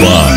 Bye.